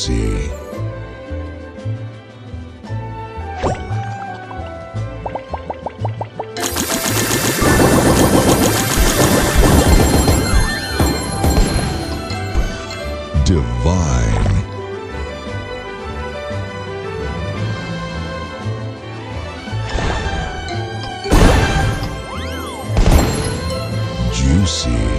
see. Divine. Juicy.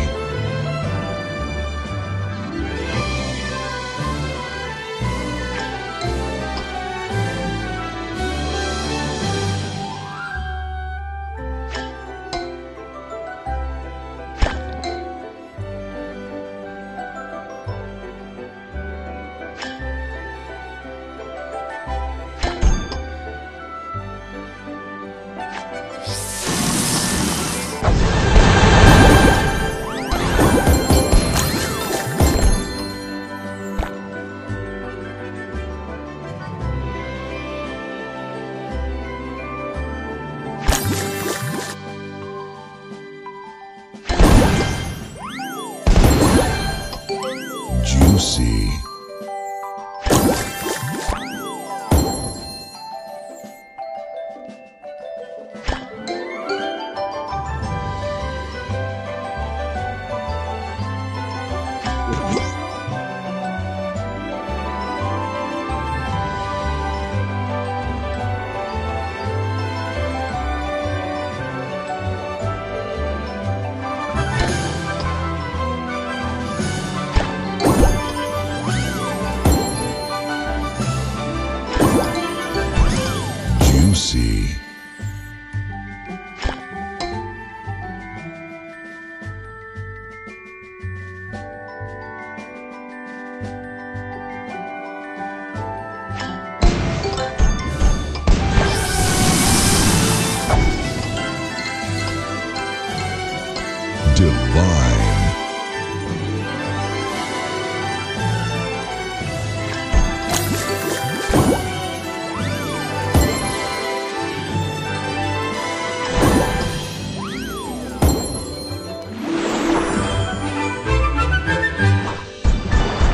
Juicy. Juicy. Divine.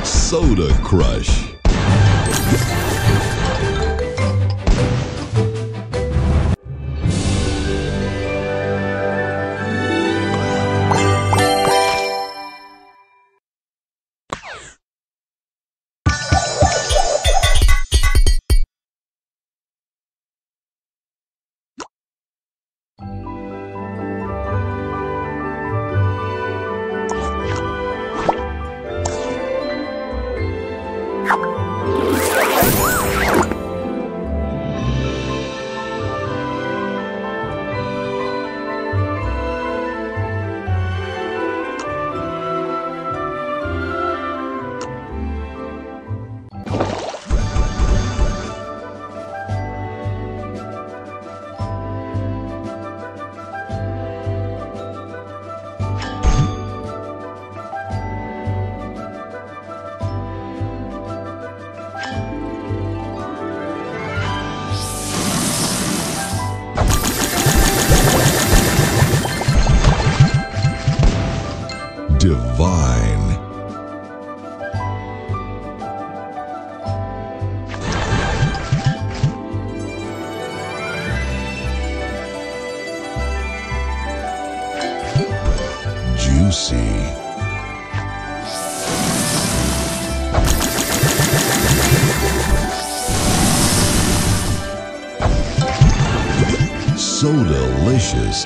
Soda Crush. Divine. Juicy. So delicious.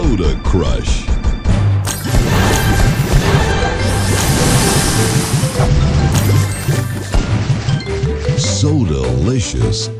Soda Crush. So-delicious.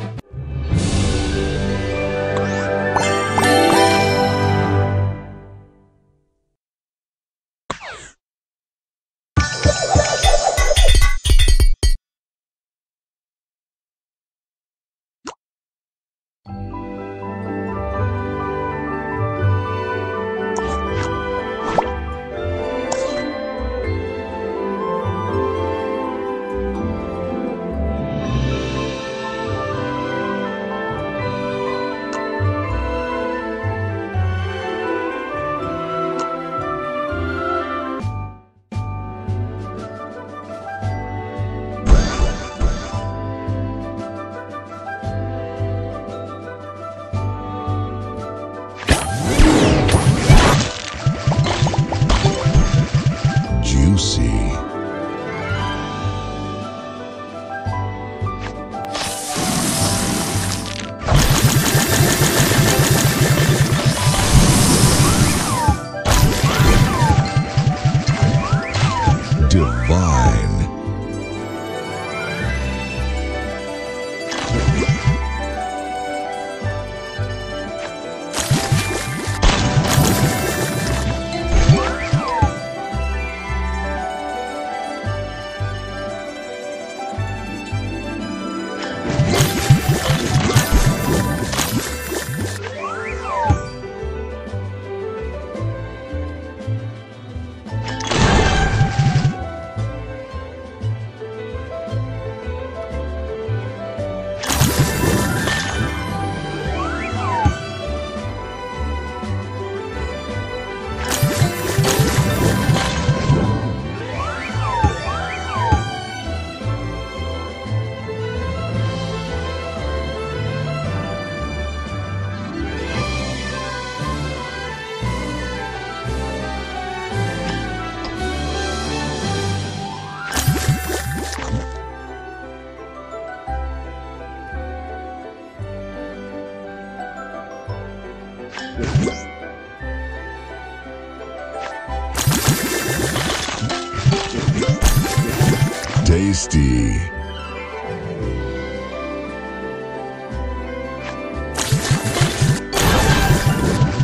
Tasty.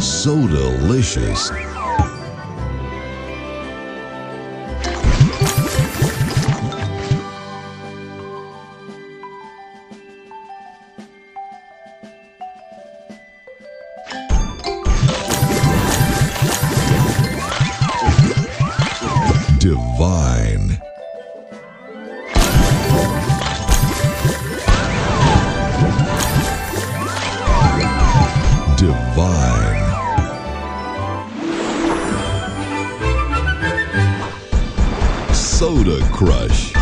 So delicious. Divine. Divine. Soda Crush.